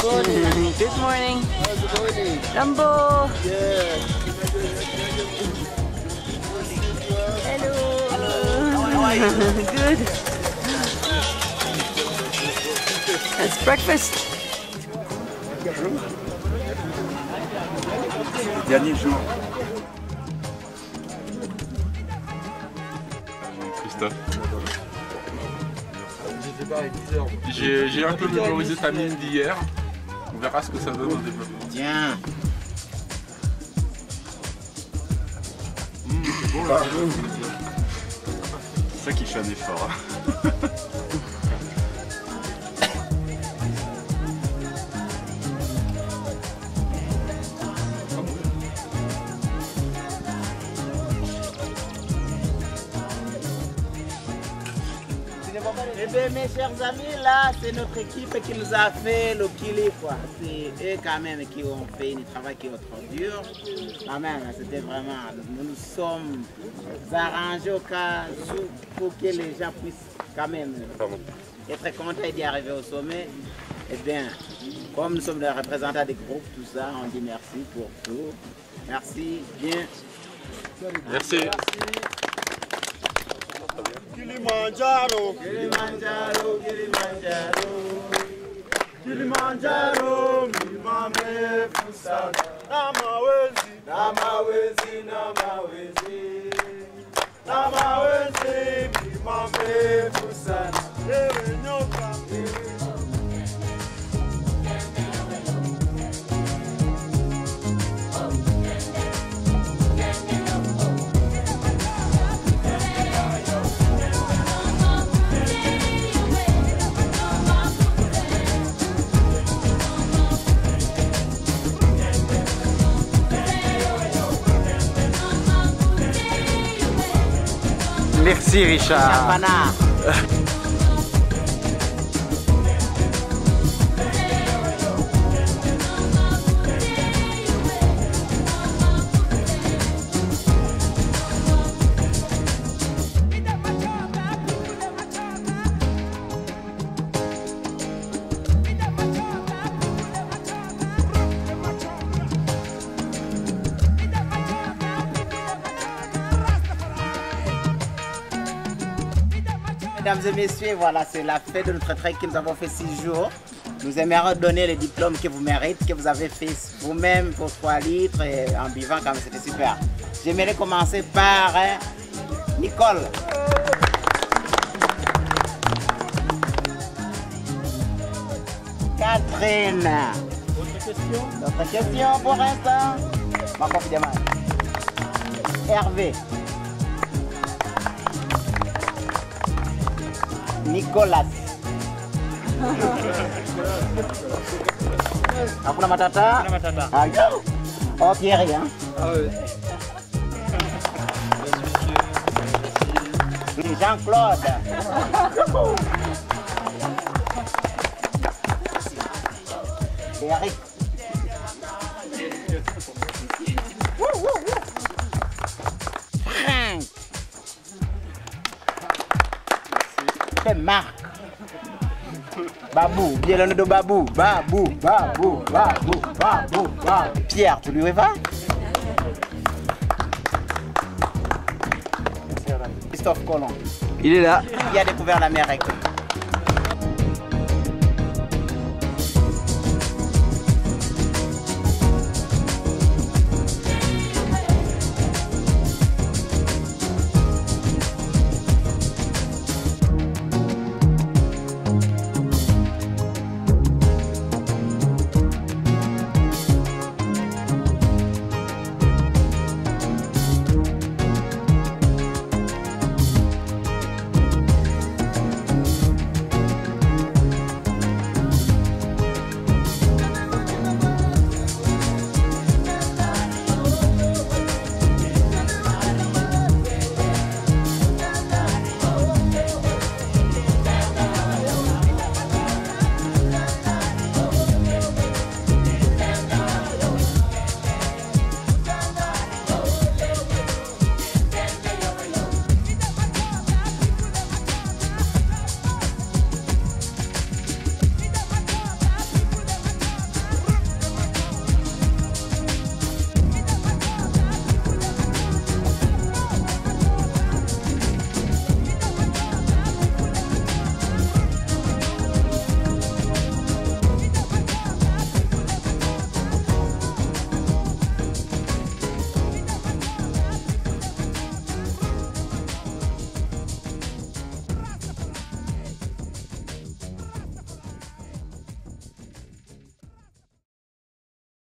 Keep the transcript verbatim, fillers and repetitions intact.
Good morning. Good morning. Oh, good morning. Rambo. Yeah. Hello. Hello. How are you? Good. That's breakfast. Dernier jour. Christophe. J'ai un peu mémorisé ta mine d'hier, on verra ce que ça donne au développement. Tiens. Mmh, c'est bon là. C'est ça qui fait un effort. Hein. Eh bien, mes chers amis, là, c'est notre équipe qui nous a fait le kili, quoi. C'est eux, quand même, qui ont fait un travail qui est trop dur. Quand même, c'était vraiment... Nous nous sommes arrangés au cas pour que les gens puissent, quand même, être contents d'y arriver au sommet. Eh bien, comme nous sommes les représentants des groupes, tout ça, on dit merci pour tout. Merci, bien. Merci. Merci. Kilimanjaro, Kilimanjaro, Kilimanjaro, Kilimanjaro, mimame fusana. Namawezi, Namawezi, Namawezi, Namawezi, mimame fusana. Ewe nyoka, ewe merci Richard. Mesdames et messieurs, voilà, c'est la fête de notre trek que nous avons fait six jours. Nous aimerions donner les diplômes que vous méritez, que vous avez fait vous-même pour trois litres et en buvant quand même, c'était super. J'aimerais commencer par hein, Nicole. Catherine. D'autres questions? D'autres questions pour l'instant? Ma confidence. Hervé. Nicolas. Hakuna matata. Hakuna matata. Ah, oh, Thierry, hein. Ah oui. Jean-Claude. Eric. Marc, Babou, bien le nom de Babou, Babou, Babou, Babou, Babou, Babou, Pierre, tu lui vas? Christophe Colomb. Il est là. Il a découvert l'Amérique.